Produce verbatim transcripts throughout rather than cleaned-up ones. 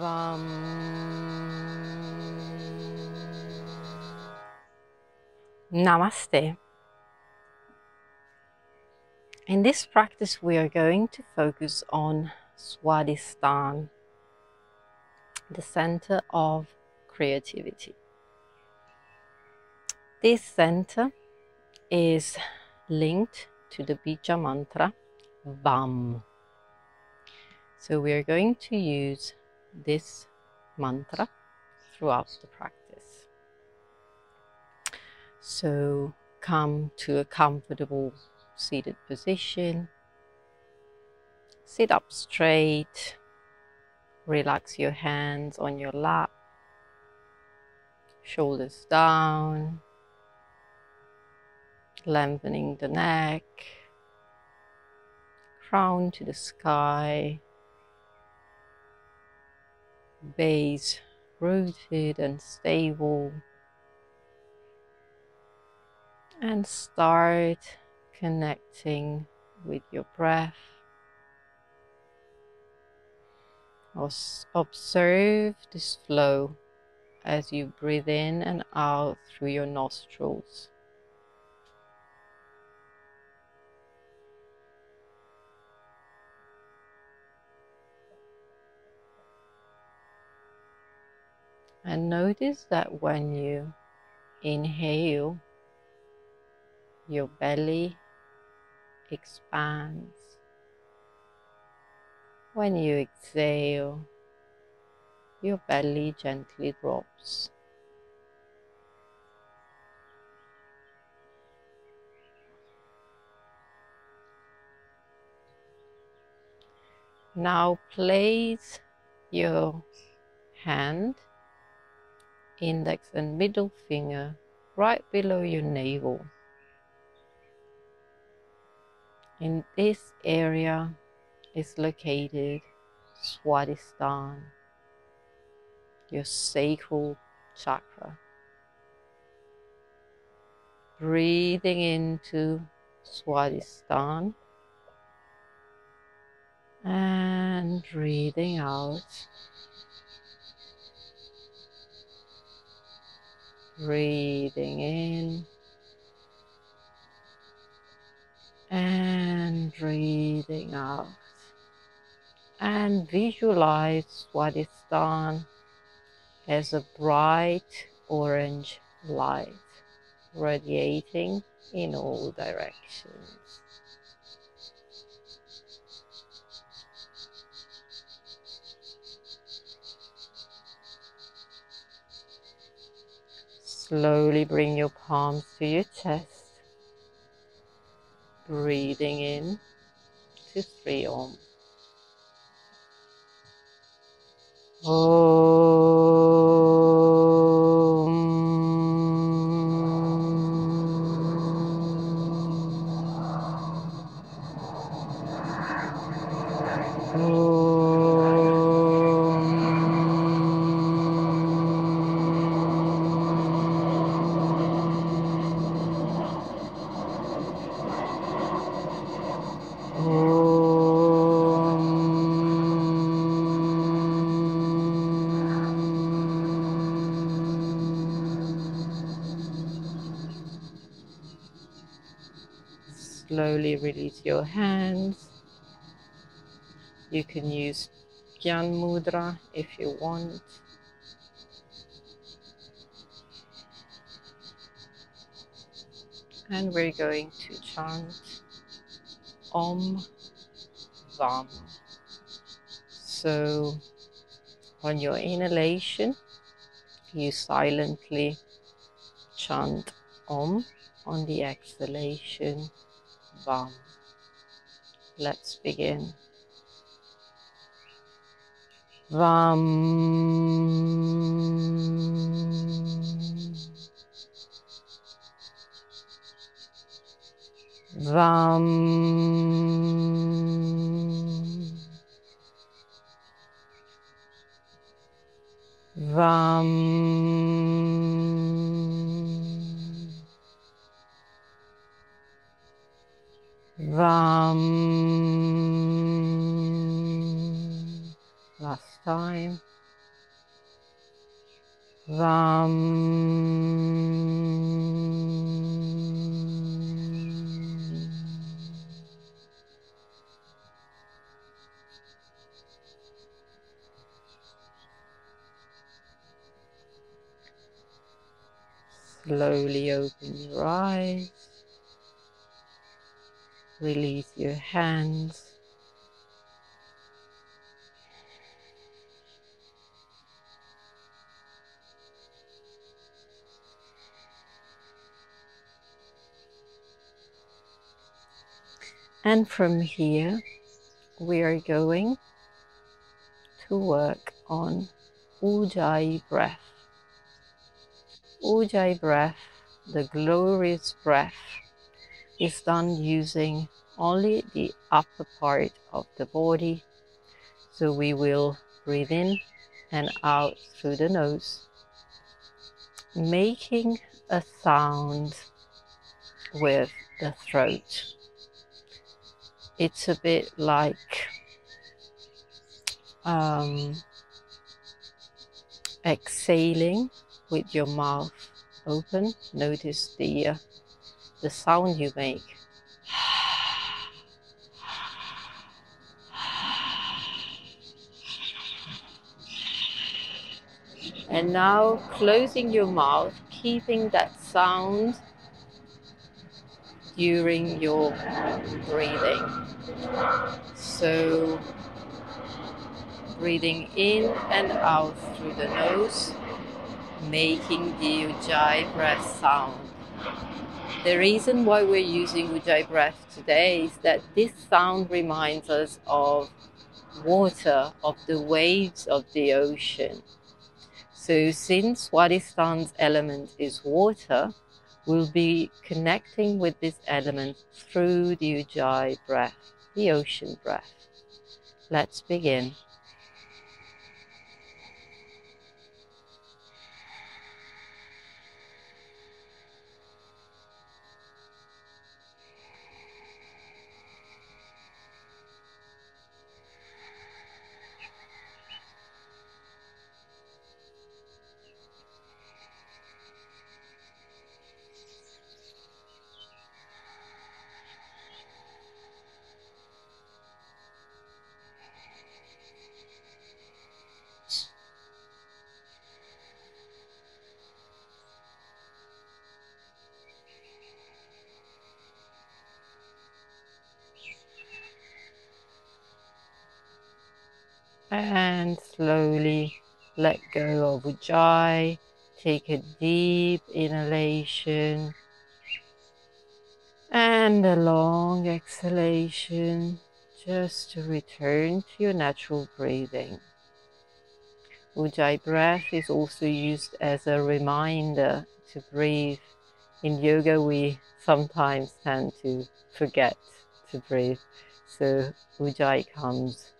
Vam. Namaste. In this practice, we are going to focus on Swadhisthana, the center of creativity. This center is linked to the Bija mantra Vam. So we are going to use this mantra throughout the practice. So come to a comfortable seated position. Sit up straight. Relax your hands on your lap. Shoulders down. Lengthening the neck. Crown to the sky. Base rooted and stable, and start connecting with your breath. Observe this flow as you breathe in and out through your nostrils. And notice that when you inhale, your belly expands. When you exhale, your belly gently drops. Now place your hand, index and middle finger, right below your navel. In this area is located Swadhisthana, your sacral chakra. Breathing into Swadhisthana and breathing out. Breathing in and breathing out, and visualize Swadhisthana as a bright orange light radiating in all directions. Slowly bring your palms to your chest, breathing in to three Om. Om. Om. Slowly release your hands. You can use Gyan Mudra if you want. And we're going to chant Om Vam. So on your inhalation, you silently chant Om. On the exhalation, Vam. Let's begin. Vam. Vam. Vam. Vam. Last time. Vam. Slowly open your eyes, release your hands. And from here, we are going to work on Ujjayi breath. Ujjayi breath, the glorious breath, is done using only the upper part of the body. So we will breathe in and out through the nose, making a sound with the throat. It's a bit like um, exhaling with your mouth open. Notice the, uh, the sound you make. And now closing your mouth, keeping that sound during your breathing. So breathing in and out through the nose, making the Ujjayi breath sound. The reason why we're using Ujjayi breath today is that this sound reminds us of water, of the waves of the ocean. So since Swadhisthana's element is water, we'll be connecting with this element through the Ujjayi breath, the ocean breath. Let's begin. And slowly let go of Ujjayi. Take a deep inhalation and a long exhalation, just to return to your natural breathing. Ujjayi breath is also used as a reminder to breathe. In yoga, we sometimes tend to forget to breathe, so Ujjayi comes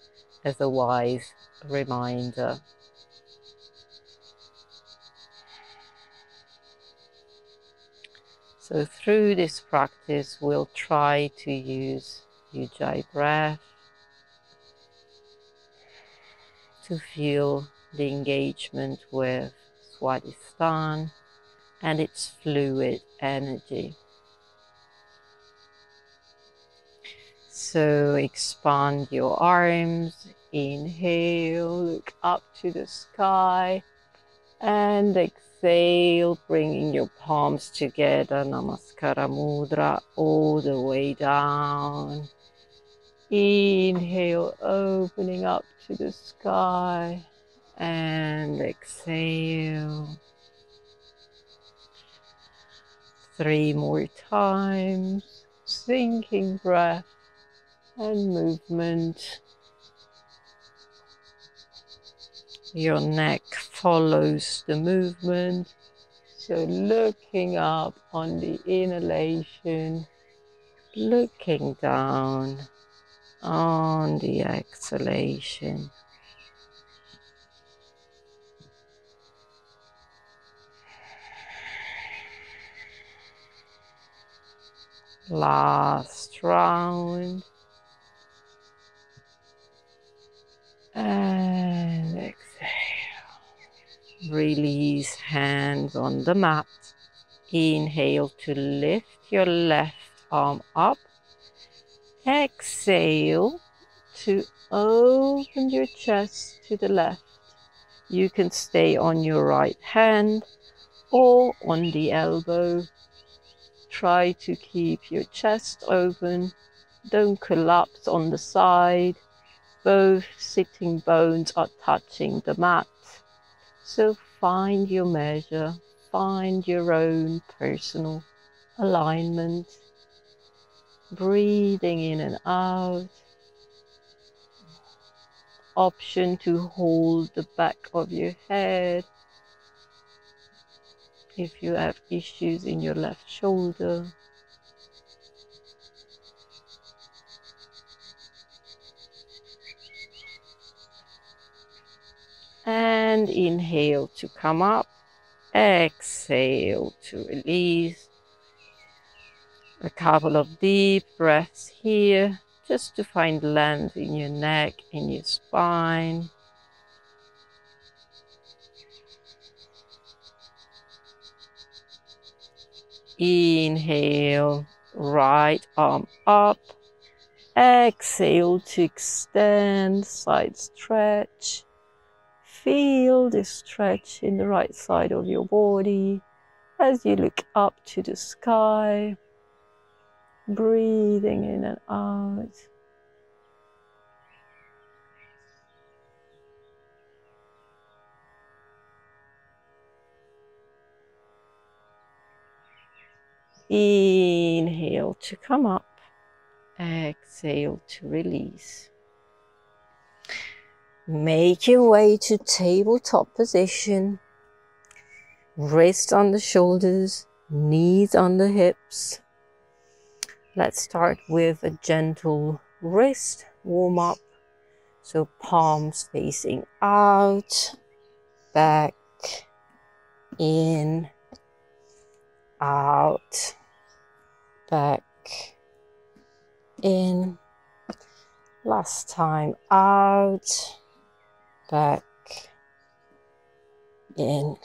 as a wise reminder. So through this practice, we'll try to use Ujjayi breath to feel the engagement with Swadhisthana and its fluid energy. So expand your arms, inhale, look up to the sky, and exhale, bringing your palms together, Namaskara Mudra, all the way down. Inhale, opening up to the sky, and exhale. Three more times, sinking breath and movement. Your neck follows the movement, so looking up on the inhalation, looking down on the exhalation. Last round. And exhale. Release hands on the mat. Inhale to lift your left arm up. Exhale to open your chest to the left. You can stay on your right hand or on the elbow. Try to keep your chest open. Don't collapse on the side. Both sitting bones are touching the mat. So find your measure, find your own personal alignment. Breathing in and out. Option to hold the back of your head if you have issues in your left shoulder. And inhale to come up, exhale to release. A couple of deep breaths here, just to find length in your neck, in your spine. Inhale, right arm up. Exhale to extend, side stretch. Feel the stretch in the right side of your body as you look up to the sky. Breathing in and out. Inhale to come up, exhale to release. Make your way to tabletop position. Wrists on the shoulders, knees on the hips. Let's start with a gentle wrist warm up. So palms facing out, back, in, out, back, in. Last time, out, back, in.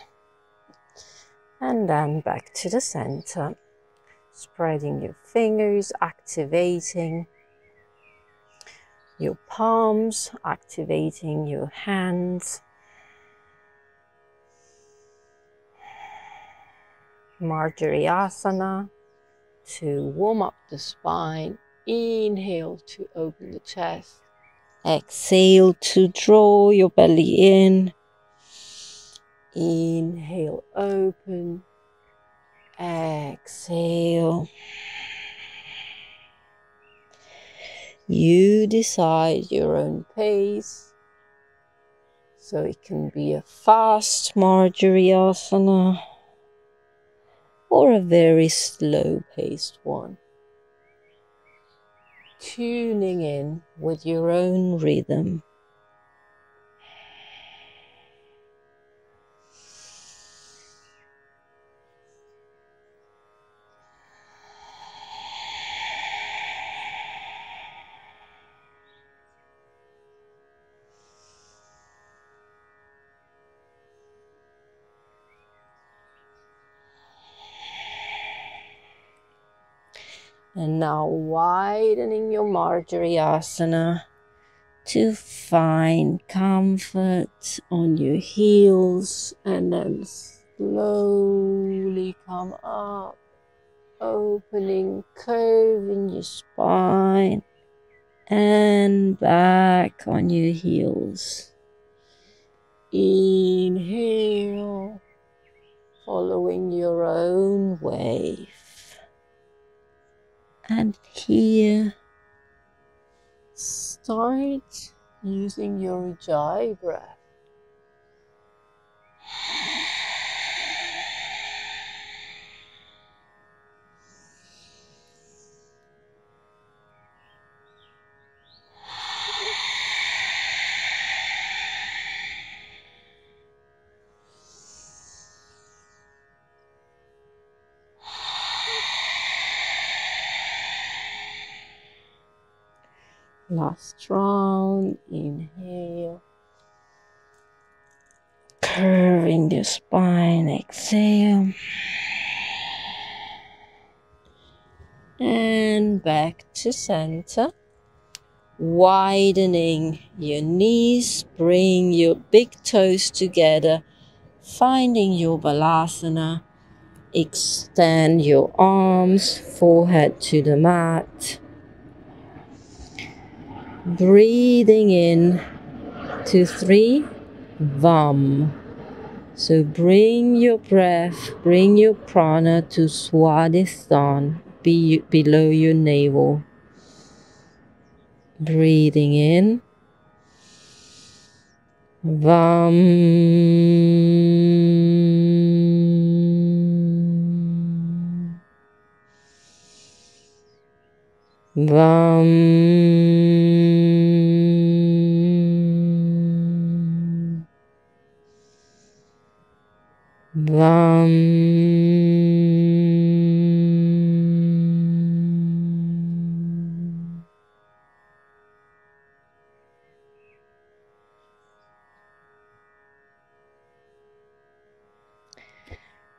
And then back to the center. Spreading your fingers, activating your palms, activating your hands. Margarasana to warm up the spine. Inhale to open the chest. Exhale to draw your belly in. Inhale, open. Exhale. You decide your own pace. So it can be a fast Margarasana or a very slow paced one. Tuning in with your own rhythm. And now widening your Margarasana to find comfort on your heels and then slowly come up, opening, curving your spine and back on your heels. Inhale, following your own wave. And here, start using your Ujjayi breath. Last round, inhale, curving the spine, exhale, and back to center, widening your knees, bring your big toes together, finding your balasana, extend your arms, forehead to the mat, breathing in to three, Vam. So bring your breath, bring your prana to Swadhisthana, be below your navel. Breathing in. Vam. Vam. Vam.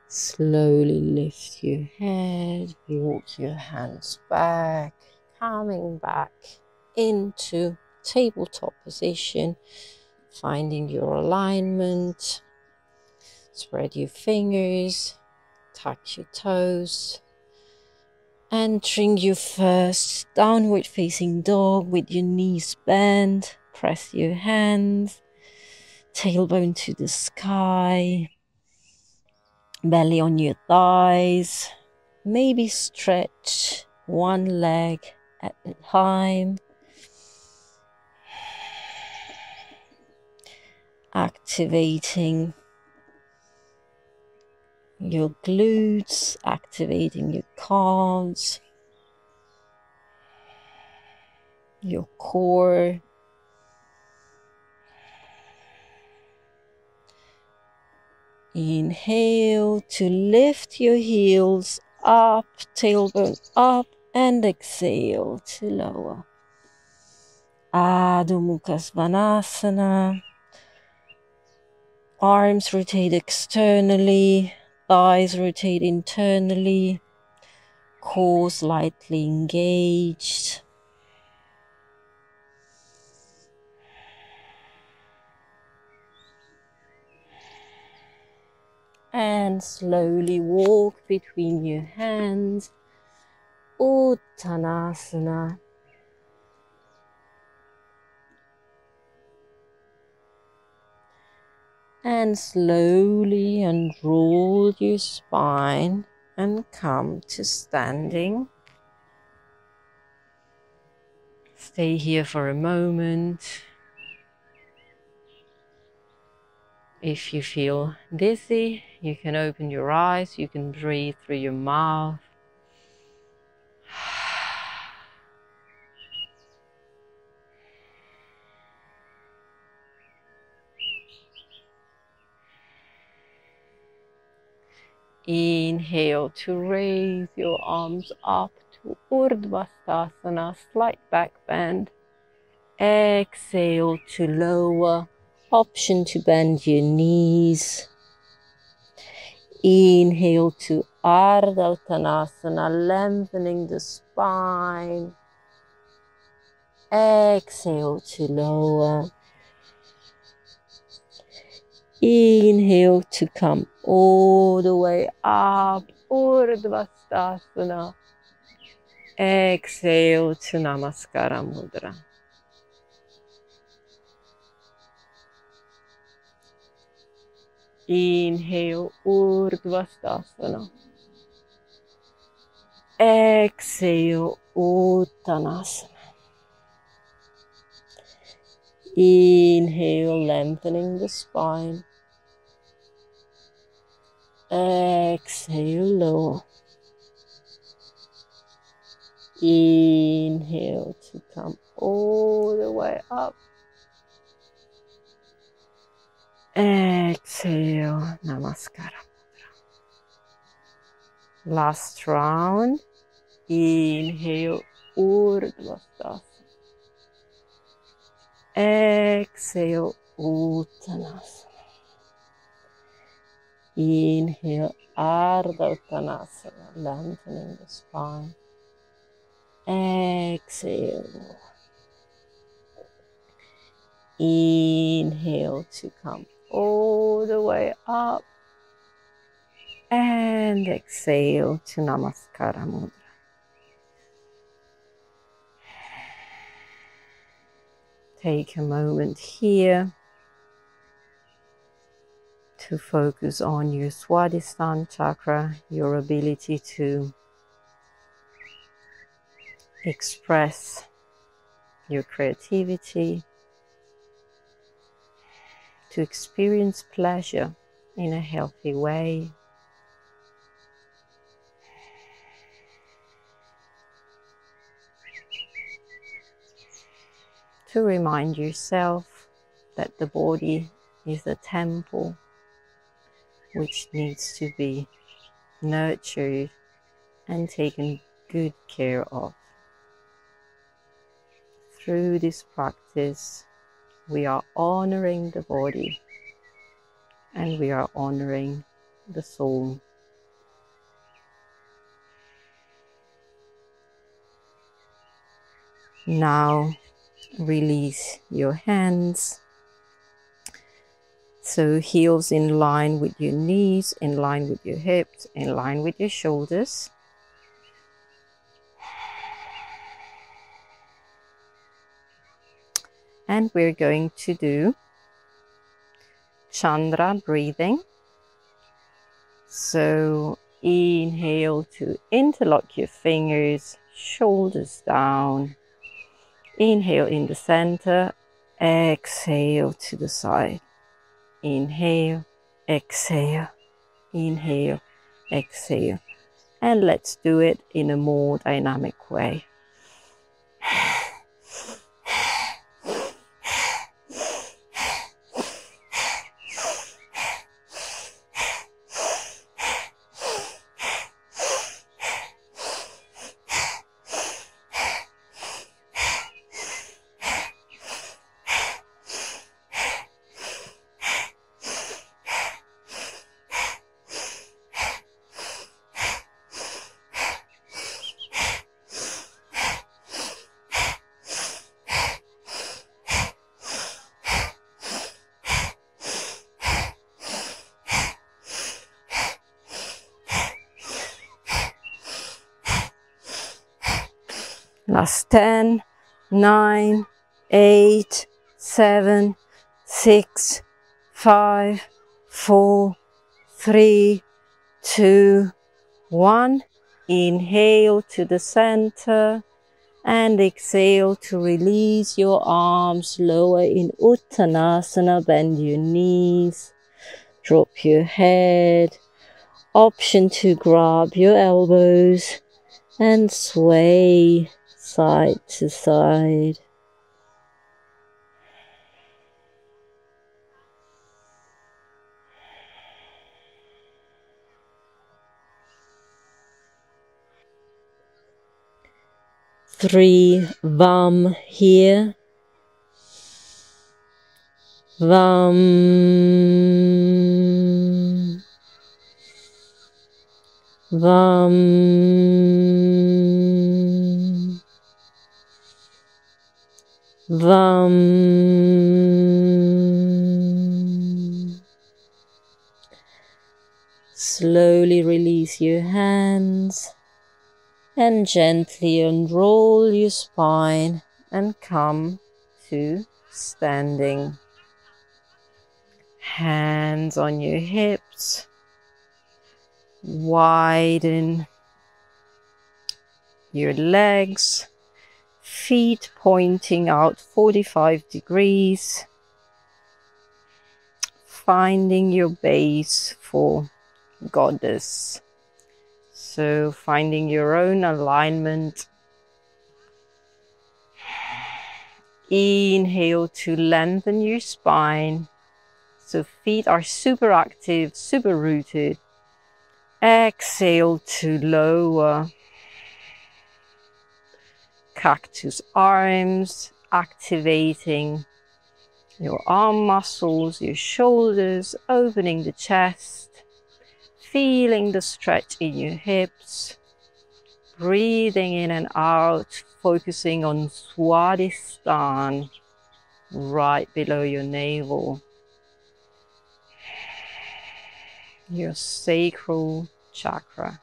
Slowly lift your head, walk your hands back, coming back into tabletop position, finding your alignment. Spread your fingers, touch your toes, entering your first downward facing dog with your knees bent, press your hands, tailbone to the sky, belly on your thighs, maybe stretch one leg at a time. Activating your glutes, activating your calves, your core, inhale to lift your heels up, tailbone up, and exhale to lower, Adho Mukha Svanasana, arms rotate externally, thighs rotate internally, core slightly engaged. And slowly walk between your hands, Uttanasana. And slowly unroll your spine and come to standing. Stay here for a moment. If you feel dizzy, you can open your eyes, you can breathe through your mouth. Inhale to raise your arms up to Urdhvasthasana, slight back bend. Exhale to lower, option to bend your knees. Inhale to Ardha Uttanasana, lengthening the spine. Exhale to lower. Inhale to come all the way up, Urdhvasthasana. Exhale to Namaskara Mudra. Inhale, Urdhvasthasana. Exhale, Uttanasana. Inhale, lengthening the spine. Exhale, lower. Inhale to come all the way up. Exhale, Namaskara Mudra. Last round. Inhale, Urdhvasthasana. Exhale, Uttanasana. Inhale, Ardha Uttanasana, lengthening the spine. Exhale. Inhale to come all the way up. And exhale to Namaskara Mudra. Take a moment here to focus on your Swadhisthana chakra, your ability to express your creativity, to experience pleasure in a healthy way. To remind yourself that the body is a temple which needs to be nurtured and taken good care of. Through this practice, we are honoring the body and we are honoring the soul. Now release your hands. So heels in line with your knees, in line with your hips, in line with your shoulders. And we're going to do Chandra breathing. So inhale to interlock your fingers, shoulders down. Inhale in the center, exhale to the side. Inhale, exhale, inhale, exhale. And let's do it in a more dynamic way. Last ten, nine, eight, seven, six, five, four, three, two, one. Inhale to the center and exhale to release your arms lower in Uttanasana. Bend your knees, drop your head. Option to grab your elbows and sway side to side. Three Vam here. Vam. Vam. Vam. Slowly release your hands and gently unroll your spine and come to standing. Hands on your hips. Widen your legs. Feet pointing out forty-five degrees, finding your base for goddess. So finding your own alignment. Inhale to lengthen your spine. So feet are super active, super rooted. Exhale to lower. Cactus arms, activating your arm muscles, your shoulders, opening the chest. feeling the stretch in your hips, breathing in and out, focusing on Swadhisthana right below your navel, your sacral chakra.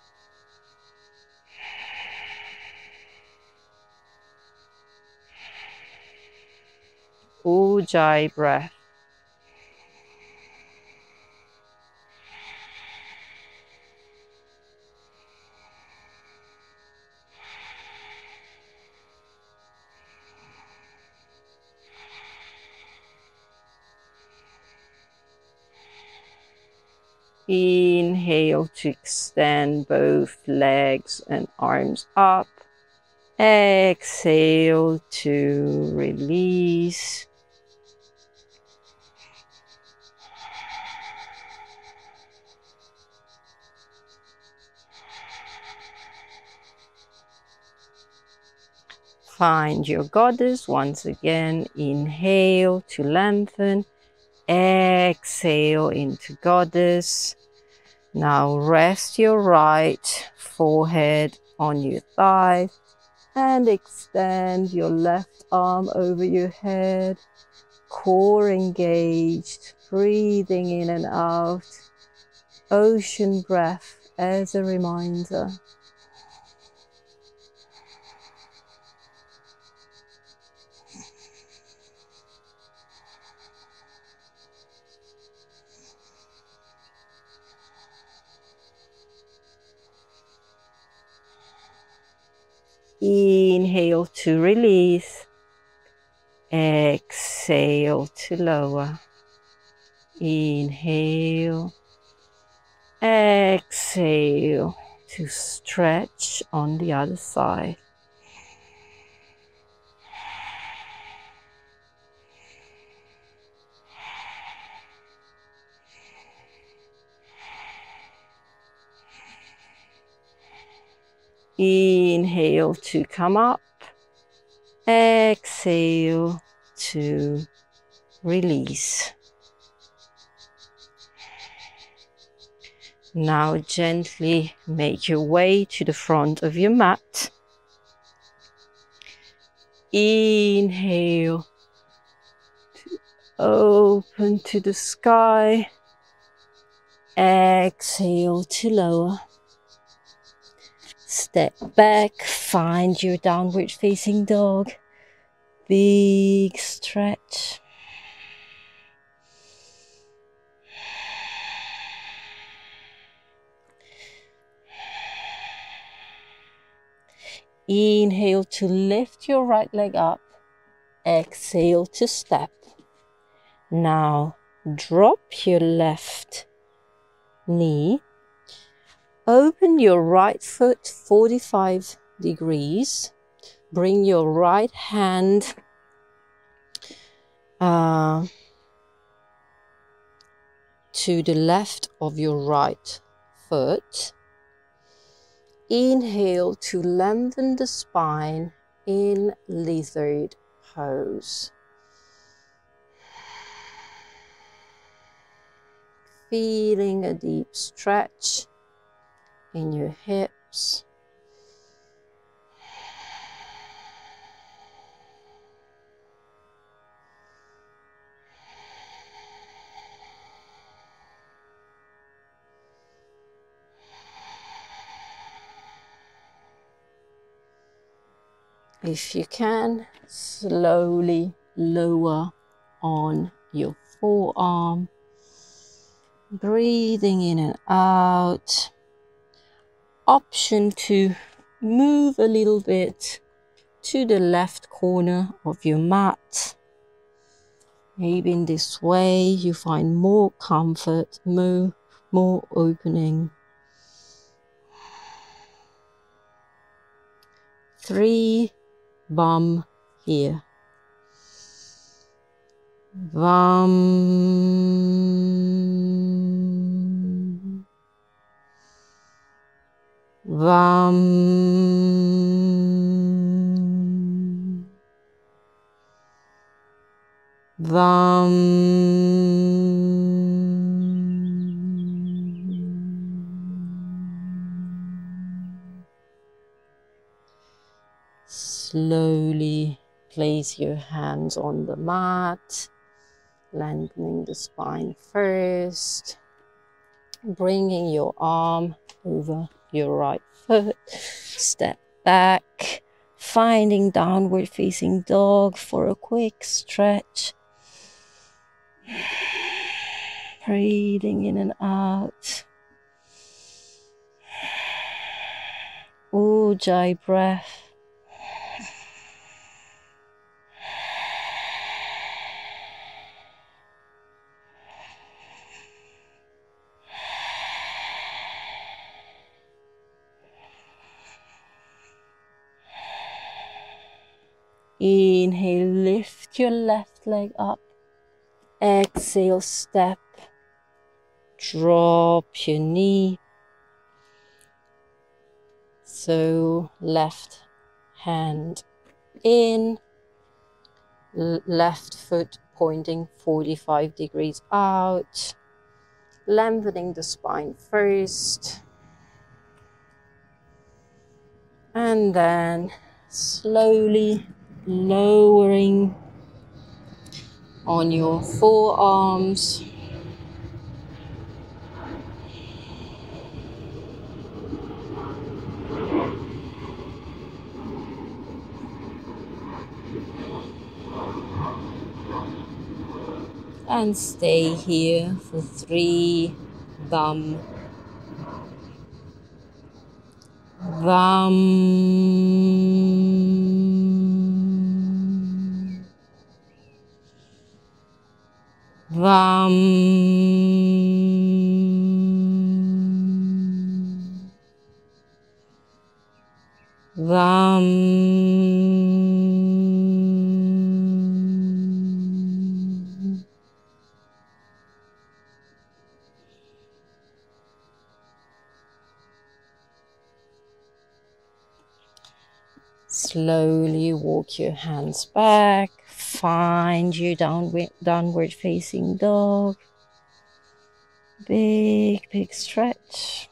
Ujjayi breath. Inhale to extend both legs and arms up. Exhale to release. Find your goddess once again. Inhale to lengthen. Exhale into goddess. Now rest your right forehead on your thigh and extend your left arm over your head, core engaged, breathing in and out, ocean breath as a reminder. Inhale to release, exhale to lower, inhale, exhale to stretch on the other side. Inhale to come up, exhale to release. Now gently make your way to the front of your mat. Inhale to open to the sky, exhale to lower. Step back, find your downward facing dog, big stretch. Inhale to lift your right leg up, exhale to step. Now drop your left knee. Open your right foot forty-five degrees. Bring your right hand uh, to the left of your right foot. Inhale to lengthen the spine in lizard pose. Feeling a deep stretch in your hips. If you can, slowly lower on your forearm, breathing in and out. Option to move a little bit to the left corner of your mat. Maybe in this way you find more comfort, more, more opening. Three bum here. Bum. Vam, vam. Slowly place your hands on the mat, lengthening the spine first, bringing your arm over your right foot, step back, finding downward facing dog for a quick stretch, breathing in and out, Ujjayi breath. Inhale, lift your left leg up. Exhale, step. Drop your knee. So left hand in, left foot pointing forty-five degrees out, lengthening the spine first, and then slowly lowering on your forearms, and stay here for three Vam. Vam. Vam. Vam. Slowly walk your hands back. Find your downward, downward facing dog. Big, big stretch.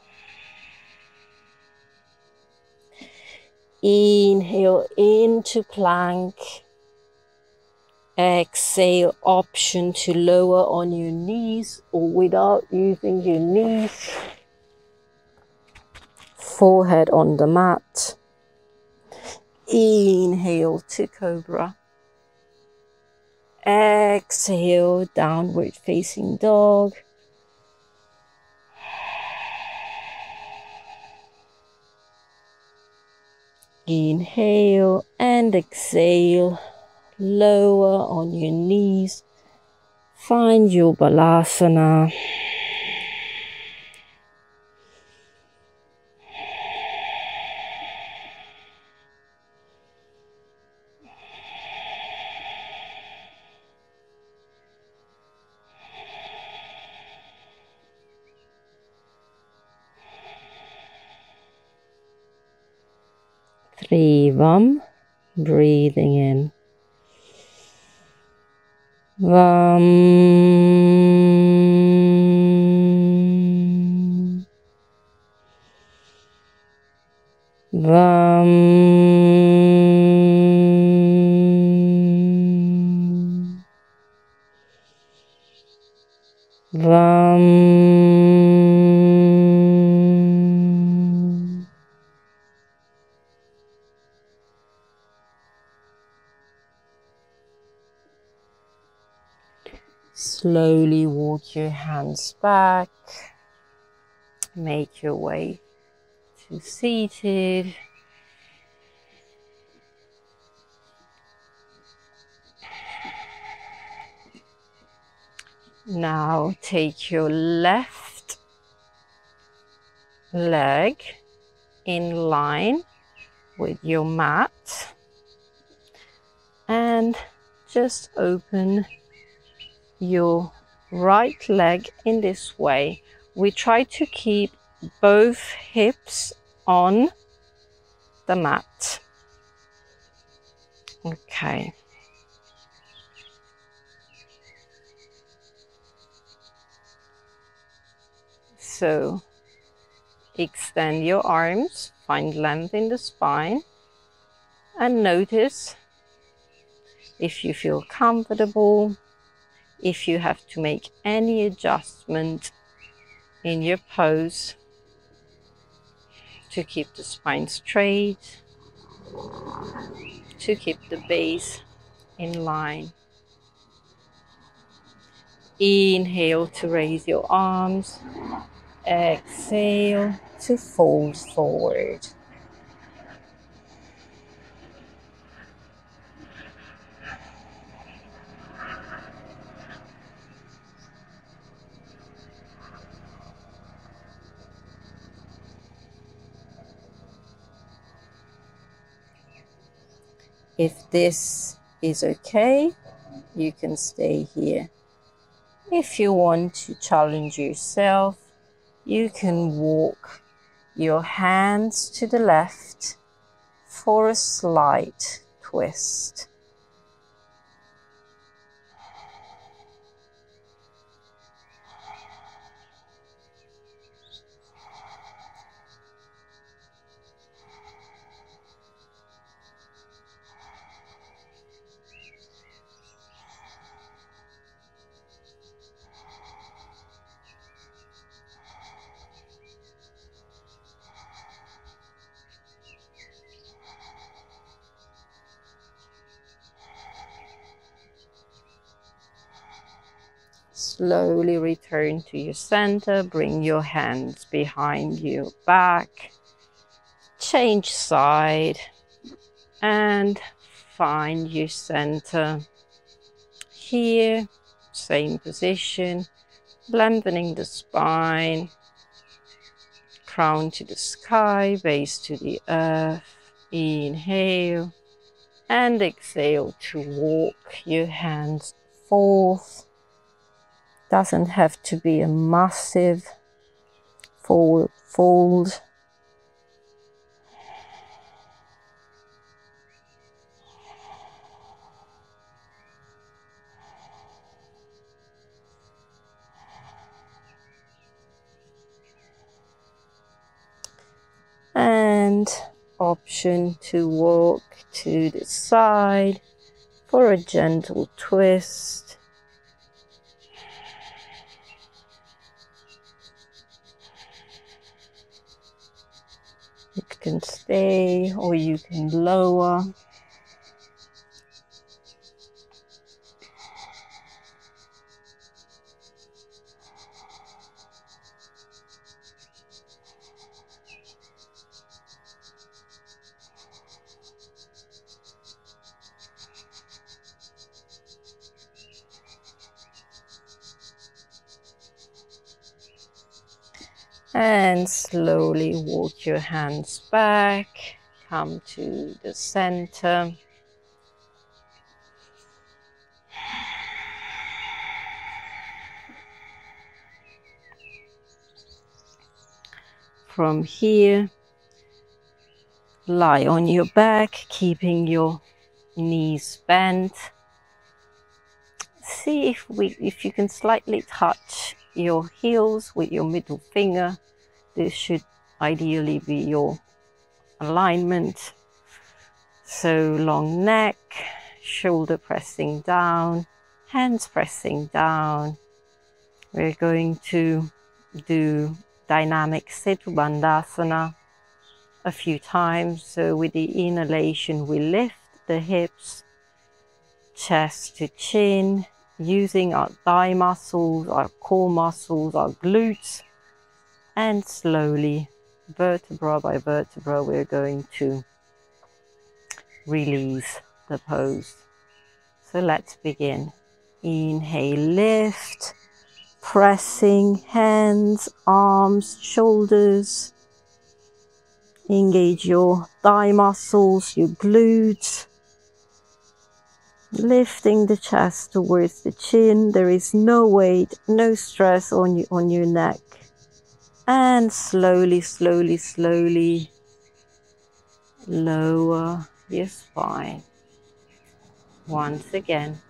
Inhale into plank. Exhale, option to lower on your knees or without using your knees. Forehead on the mat. Inhale to cobra. Exhale, downward facing dog. Inhale and exhale, lower on your knees. Find your balasana. Three Vam, breathing in. Vam. Vam. Vam. Slowly walk your hands back, make your way to seated. Now take your left leg in line with your mat and just open your right leg in this way. We try to keep both hips on the mat. Okay. So extend your arms, find length in the spine and notice if you feel comfortable, if you have to make any adjustment in your pose to keep the spine straight, to keep the base in line. Inhale to raise your arms, exhale to fold forward. If this is okay, you can stay here. If you want to challenge yourself, you can walk your hands to the left for a slight twist. Slowly return to your center, bring your hands behind your back, change side and find your center. Here, same position, lengthening the spine, crown to the sky, base to the earth. Inhale and exhale to walk your hands forth. Doesn't have to be a massive forward fold. And option to walk to the side for a gentle twist. You can stay or you can lower. And slowly walk your hands back, come to the center. From here, lie on your back, keeping your knees bent. See if we, if you can slightly touch your heels with your middle finger. This should ideally be your alignment. So long neck, shoulder pressing down, hands pressing down. We're going to do dynamic Setu Bandhasana a few times. So with the inhalation, we lift the hips, chest to chin, using our thigh muscles, our core muscles, our glutes, and slowly, vertebra by vertebra, we're going to release the pose. So let's begin. Inhale, lift, pressing hands, arms, shoulders. Engage your thigh muscles, your glutes. Lifting the chest towards the chin. There is no weight, no stress on you, on your neck. And slowly, slowly, slowly lower your spine. Once again.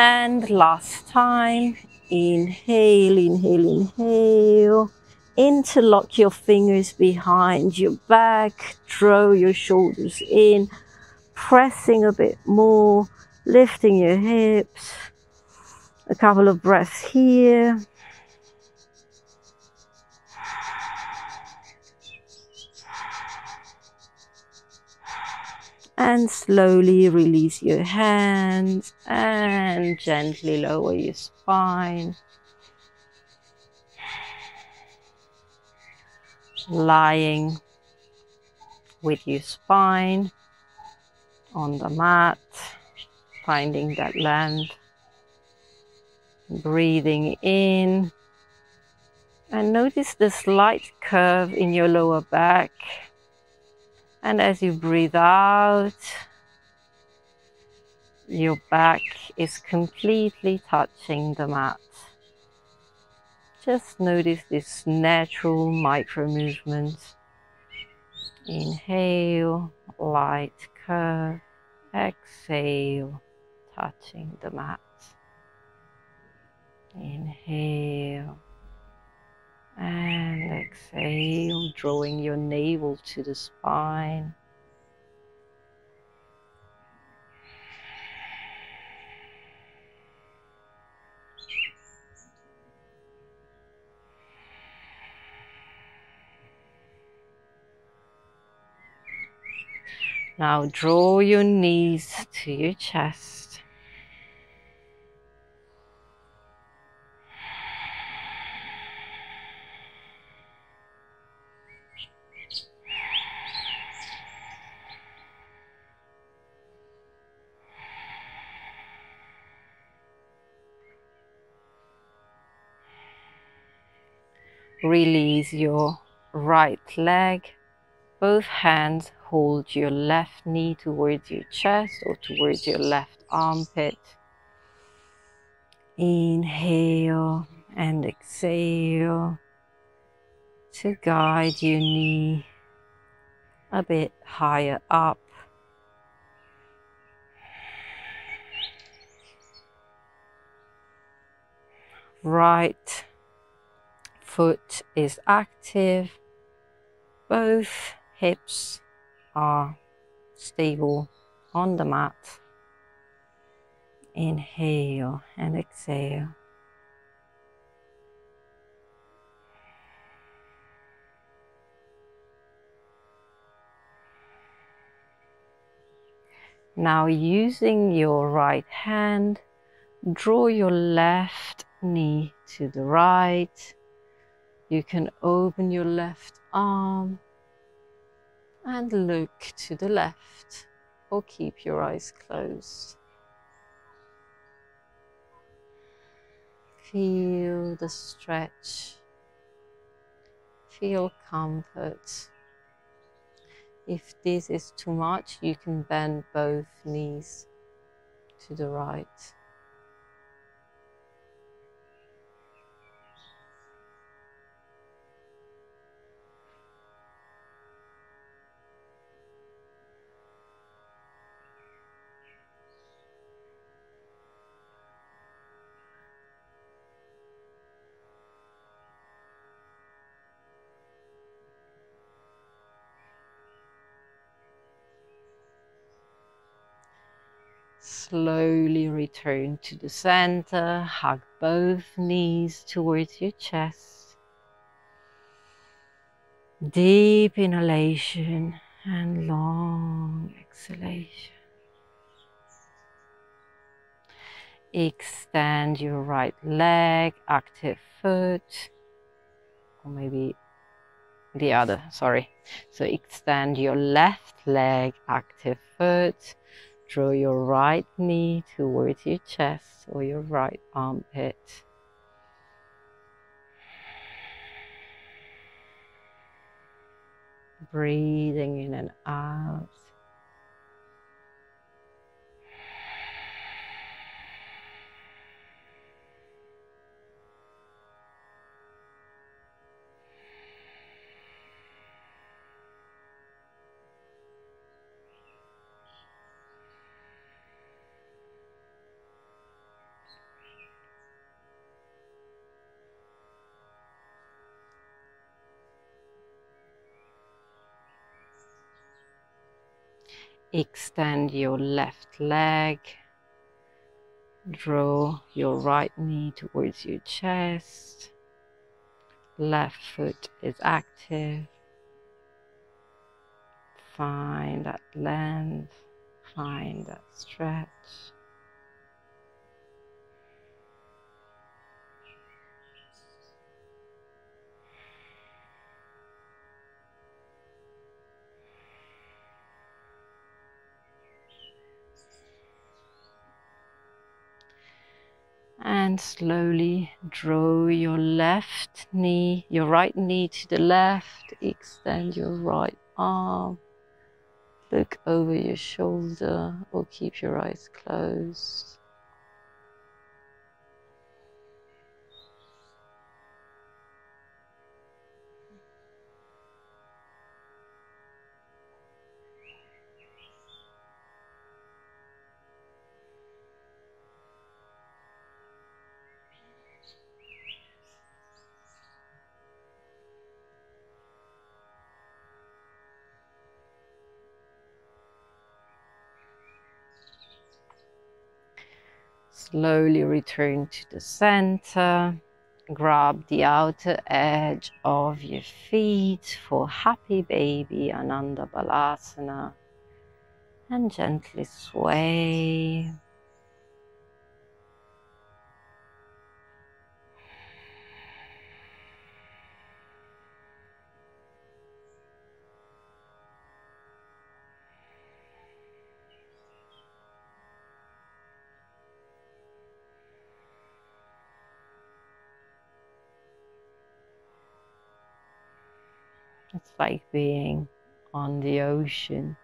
And last time, inhale, inhale, inhale. Interlock your fingers behind your back, draw your shoulders in, pressing a bit more, lifting your hips. A couple of breaths here. And slowly release your hands and gently lower your spine. Lying with your spine on the mat, finding that land. Breathing in and notice the slight curve in your lower back. And as you breathe out, your back is completely touching the mat. Just notice this natural micro movement. Inhale, light curve. Exhale, touching the mat. Inhale. And exhale, drawing your navel to the spine. Now draw your knees to your chest. Release your right leg. Both hands hold your left knee towards your chest or towards your left armpit. Inhale and exhale to guide your knee a bit higher up. Right foot is active, both hips are stable on the mat. Inhale and exhale. Now using your right hand, draw your left knee to the right. You can open your left arm and look to the left or keep your eyes closed. Feel the stretch. Feel comfort. If this is too much, you can bend both knees to the right. Slowly return to the center, hug both knees towards your chest. Deep inhalation and long exhalation. Extend your right leg, active foot, or maybe the other, sorry. So extend your left leg, active foot. Draw your right knee towards your chest or your right armpit. Breathing in and out. Extend your left leg. Draw your right knee towards your chest. Left foot is active. Find that length. Find that stretch. And slowly draw your left knee, your right knee to the left. Extend your right arm. Look over your shoulder or keep your eyes closed. Slowly return to the center. Grab the outer edge of your feet for Happy Baby Anandabhalasana and gently sway. It's like being on the ocean.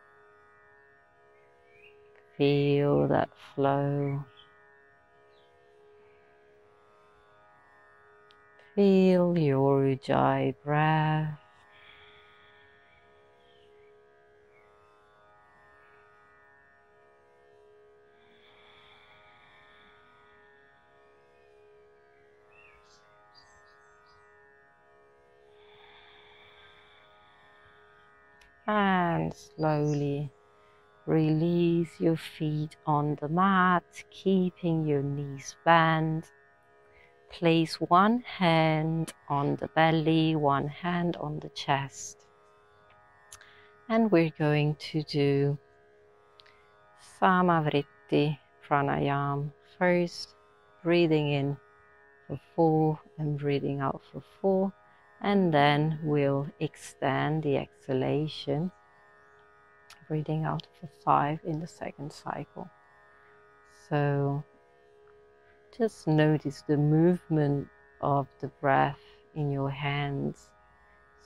Feel that flow. Feel your Ujjayi breath. And slowly release your feet on the mat, keeping your knees bent. Place one hand on the belly, one hand on the chest. And we're going to do Samavritti Pranayam first, breathing in for four and breathing out for four. And then we'll extend the exhalation, breathing out for five in the second cycle. So just notice the movement of the breath in your hands.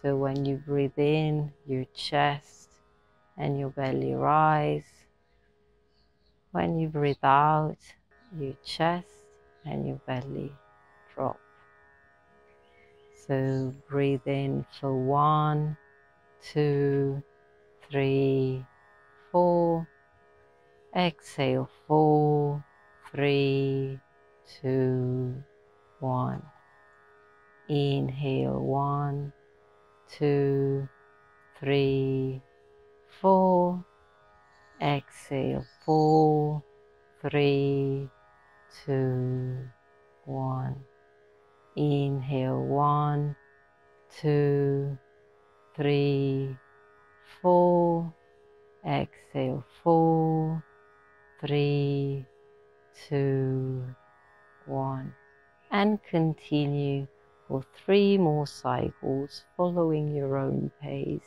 So when you breathe in, your chest and your belly rise. When you breathe out, your chest and your belly drop. So breathe in for one, two, three, four. Exhale, four, three, two, one. Inhale, one, two, three, four. Exhale, four, three, two, one. Inhale, one, two, three, four. Exhale, four, three, two, one. And continue for three more cycles, following your own pace.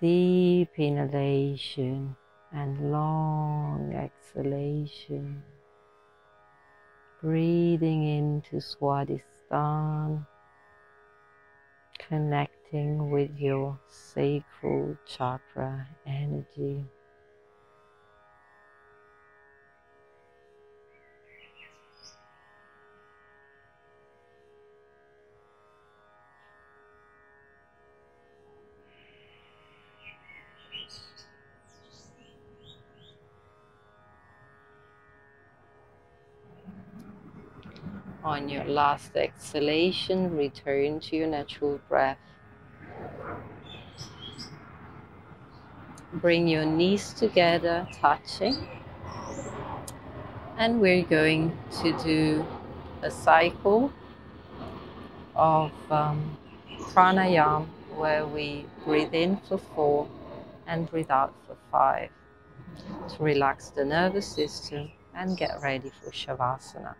Deep inhalation and long exhalation. Breathing into Swadhisthana, connecting with your sacral chakra energy. On your last exhalation, return to your natural breath. Bring your knees together, touching. And we're going to do a cycle of um, pranayama, where we breathe in for four and breathe out for five to relax the nervous system and get ready for Shavasana.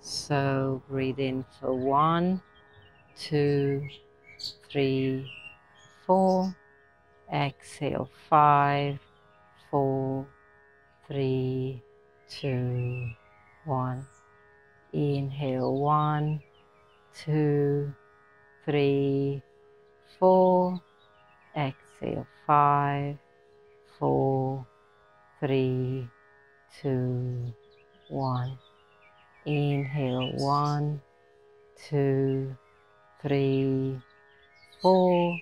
So breathe in for one, two, three, four. Exhale, five, four, three, two, one. Inhale, one, two, three, four. Exhale, five, four, three, two, one. Inhale, one, two, three, four.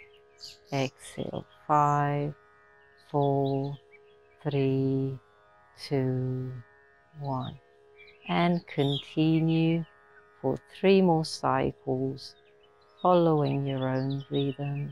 Exhale, five, four, three, two, one. And continue for three more cycles, following your own rhythm.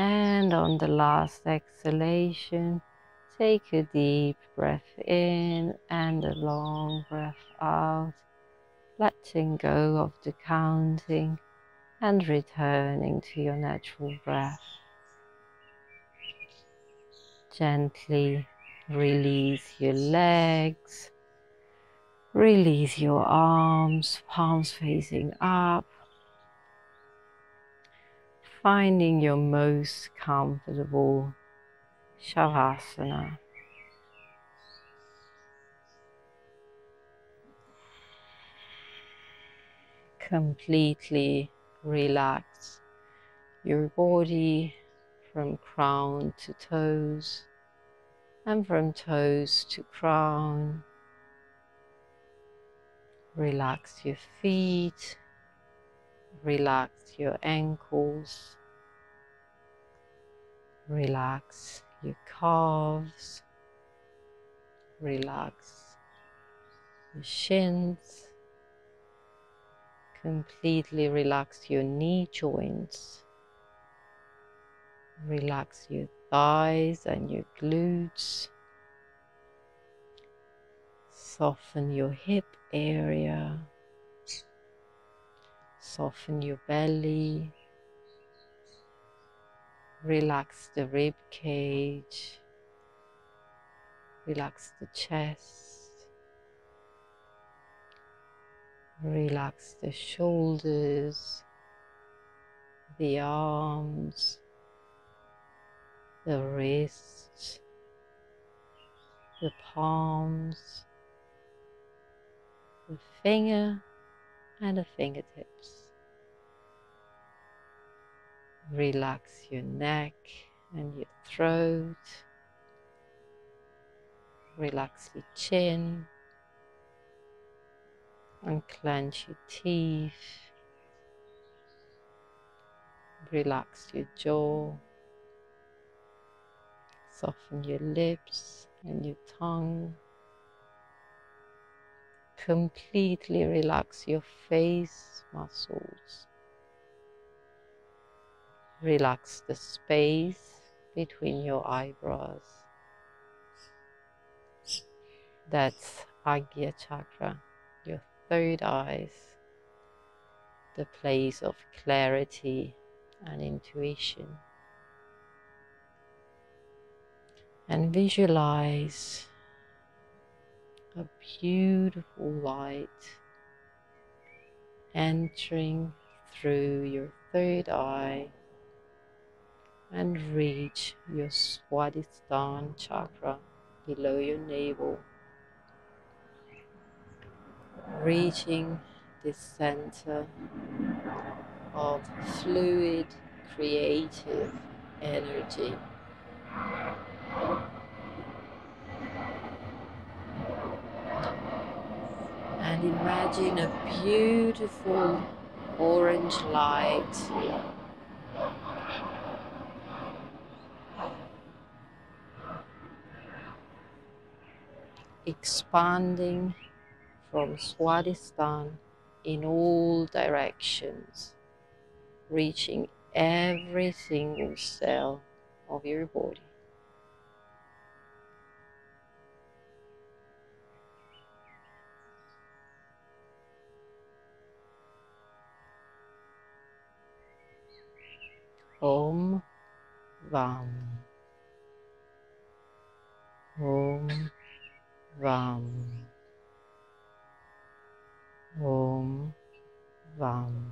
And on the last exhalation, take a deep breath in and a long breath out, letting go of the counting and returning to your natural breath. Gently release your legs, release your arms, palms facing up. Finding your most comfortable Shavasana. Completely relax your body from crown to toes and from toes to crown. Relax your feet. Relax your ankles, relax your calves, relax your shins, completely relax your knee joints, relax your thighs and your glutes, soften your hip area. Soften your belly, relax the rib cage, relax the chest, relax the shoulders, the arms, the wrists, the palms, the finger and the fingertips. Relax your neck and your throat. Relax your chin and clench your teeth. Relax your jaw. Soften your lips and your tongue. Completely relax your face muscles. Relax the space between your eyebrows. That's Ajna Chakra, your third eye, the place of clarity and intuition. And visualize a beautiful light entering through your third eye and reach your Swadhisthana Chakra below your navel, reaching the center of fluid creative energy And imagine a beautiful orange light expanding from Swadhisthana in all directions, reaching every single cell of your body. Om Vam. Om Vam. Om Vam.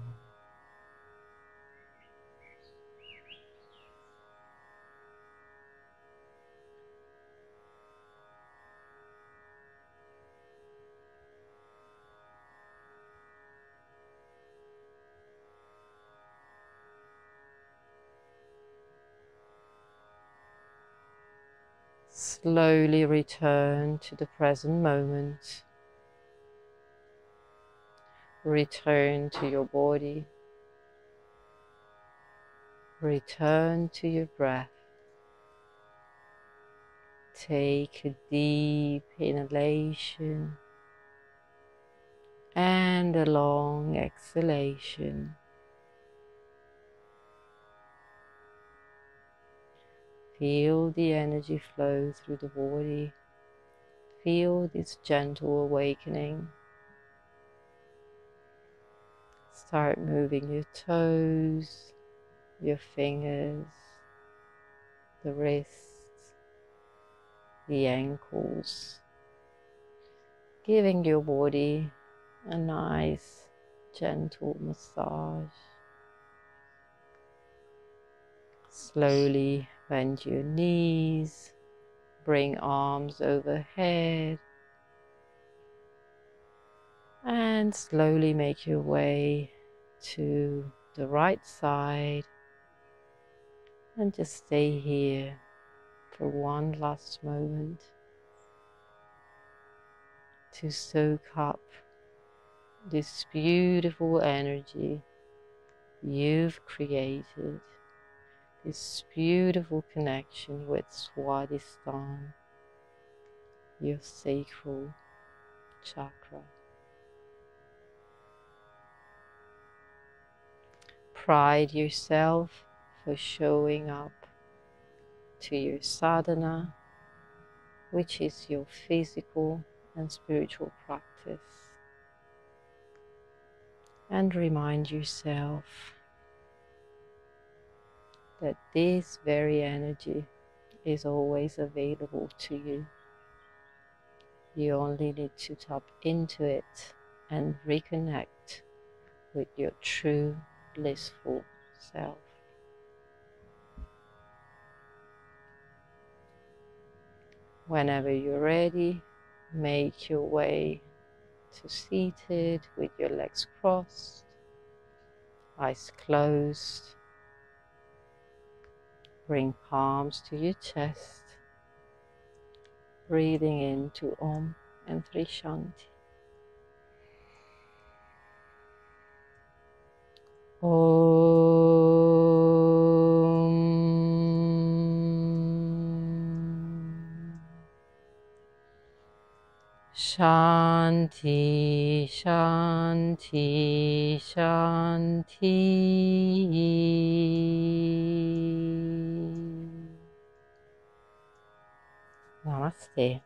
Slowly return to the present moment. Return to your body. Return to your breath. Take a deep inhalation and a long exhalation. Feel the energy flow through the body. Feel this gentle awakening. Start moving your toes, your fingers, the wrists, the ankles, giving your body a nice gentle massage. Slowly bend your knees, bring arms overhead, and slowly make your way to the right side and just stay here for one last moment to soak up this beautiful energy you've created, this beautiful connection with Swadhisthana, your sacral chakra. Pride yourself for showing up to your sadhana, which is your physical and spiritual practice. And remind yourself that this very energy is always available to you. You only need to tap into it and reconnect with your true blissful self. Whenever you're ready, make your way to seated with your legs crossed, eyes closed. Bring palms to your chest, breathing into Om and Sri Shanti. Om Shanti, Shanti, Shanti. Namaste.